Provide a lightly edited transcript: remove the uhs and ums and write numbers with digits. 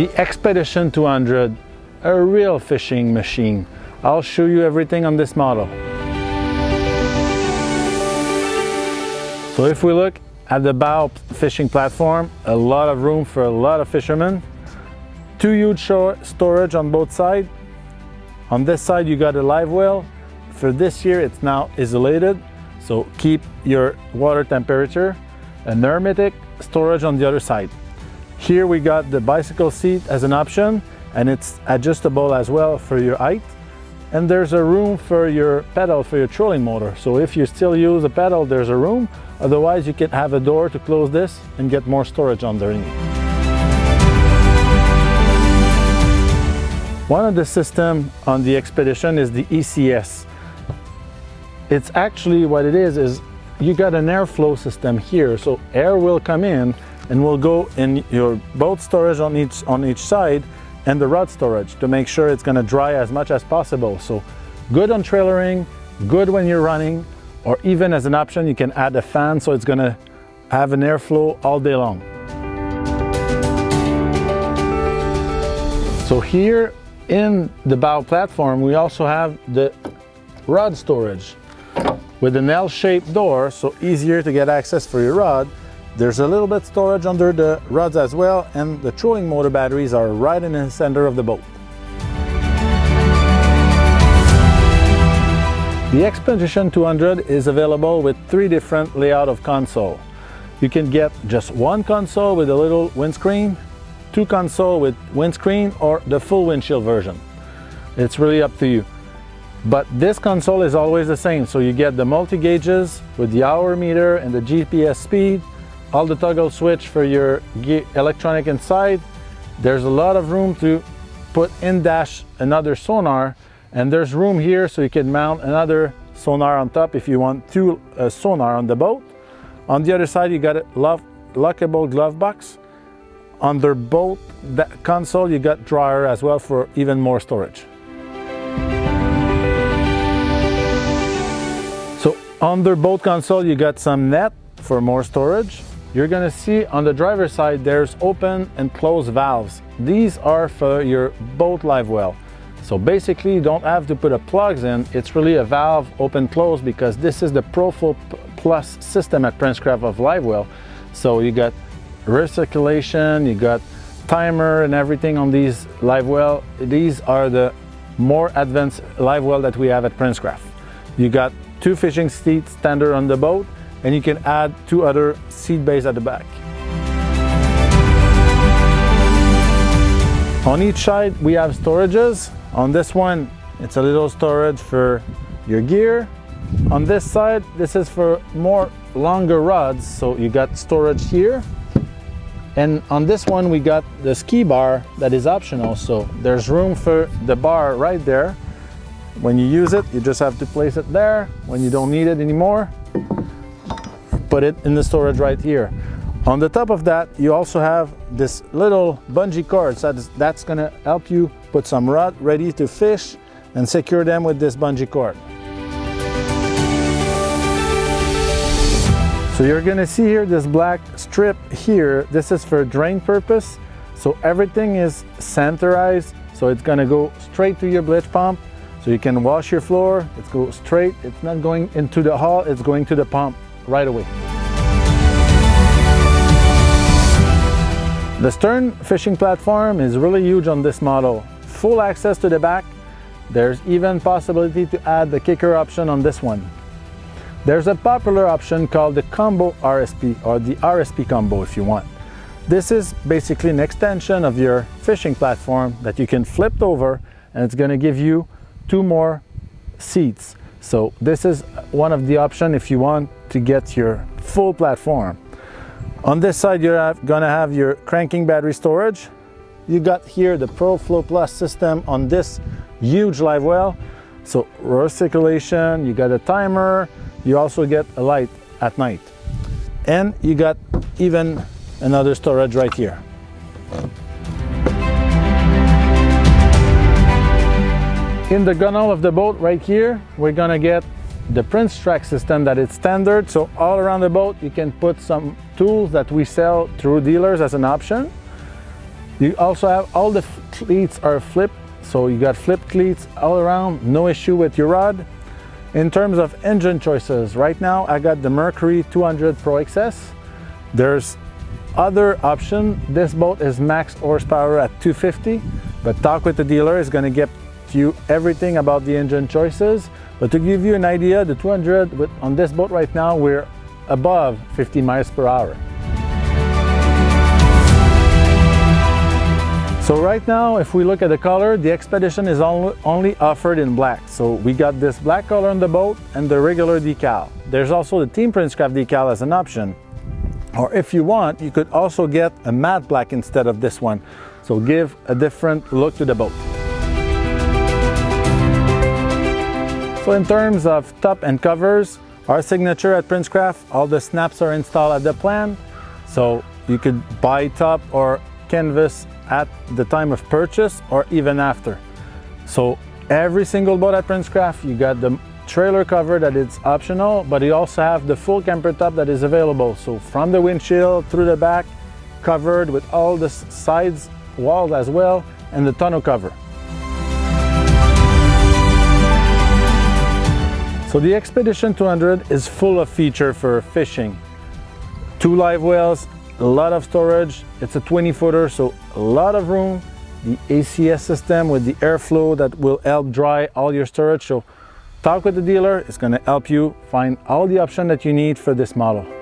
the Xpedition 200, a real fishing machine. I'll show you everything on this model. So if we look at the bow fishing platform, a lot of room for a lot of fishermen. Two huge storage on both sides. On this side you got a live well. For this year it's now isolated, so keep your water temperature. An hermetic storage on the other side. Here we got the bicycle seat as an option, and it's adjustable as well for your height. And there's a room for your pedal for your trolling motor. So if you still use a pedal, there's a room. Otherwise you can have a door to close this and get more storage underneath. One of the systems on the Xpedition is the ECS. It's actually what it is you got an airflow system here. So air will come in and will go in your boat storage on each side, and the rod storage to make sure it's going to dry as much as possible. So good on trailering, good when you're running, or even as an option you can add a fan, so it's going to have an airflow all day long. So here in the bow platform we also have the rod storage with an L-shaped door, so easier to get access for your rod. There's a little bit storage under the rods as well, and the trolling motor batteries are right in the center of the boat. The Xpedition 200 is available with three different layout of console. You can get just one console with a little windscreen, two console with windscreen, or the full windshield version. It's really up to you. But this console is always the same, so you get the multi-gauges with the hour meter and the GPS speed, all the toggle switch for your electronic inside. There's a lot of room to put in dash another sonar, and there's room here so you can mount another sonar on top if you want two sonar on the boat. On the other side you got a lockable glove box. On the boat console you got dryer as well for even more storage. So on the boat console you got some net for more storage. You're going to see on the driver's side there's open and close valves. These are for your boat live well. So basically you don't have to put a plugs in, it's really a valve open close, because this is the ProFlow Plus system at Princecraft of live well. So you got recirculation, you got timer and everything on these live well. These are the more advanced live well that we have at Princecraft. You got two fishing seats standard on the boat, and you can add two other seat bays at the back. On each side we have storages. On this one it's a little storage for your gear. On this side this is for more longer rods, so you got storage here. And on this one we got the ski bar that is optional, so there's room for the bar right there. When you use it you just have to place it there. When you don't need it anymore, put it in the storage right here. On the top of that you also have this little bungee cord, so that's going to help you put some rod ready to fish and secure them with this bungee cord. So you're going to see here this black strip here, this is for drain purpose, so everything is centralized, so it's going to go straight to your bleach pump, so you can wash your floor. It's go straight, it's not going into the hull, it's going to the pump right away. The stern fishing platform is really huge on this model. Full access to the back. There's even possibility to add the kicker option on this one. There's a popular option called the Combo RSP, or the RSP Combo if you want. This is basically an extension of your fishing platform that you can flip over, and it's going to give you two more seats. So this is one of the options if you want to get your full platform. On this side you're going to have your cranking battery storage. You got here the ProFlow Plus system on this huge live well. So recirculation, you got a timer, you also get a light at night. And you got even another storage right here. In the gunwale of the boat right here, we're going to get the Prince track system that is standard, so all around the boat you can put some tools that we sell through dealers as an option. You also have all the cleats are flipped, so you got flip cleats all around, no issue with your rod. In terms of engine choices, right now I got the Mercury 200 Pro XS. There's other option. This boat is max horsepower at 250, but talk with the dealer is going to get you everything about the engine choices. But to give you an idea, the 200 on this boat right now, we're above 50 miles per hour. So right now, if we look at the color, the Xpedition is only offered in black. So we got this black color on the boat and the regular decal. There's also the Team Princecraft decal as an option. Or if you want, you could also get a matte black instead of this one. So give a different look to the boat. So in terms of top and covers, our signature at Princecraft, all the snaps are installed at the plant. So you could buy top or canvas at the time of purchase or even after. So every single boat at Princecraft, you got the trailer cover that is optional, but you also have the full camper top that is available. So from the windshield through the back, covered with all the sides, walls as well, and the tonneau cover. So the Xpedition 200 is full of feature for fishing. 2 live wells, a lot of storage. It's a 20-footer, so a lot of room. The ECS system with the airflow that will help dry all your storage. So talk with the dealer, it's going to help you find all the options that you need for this model.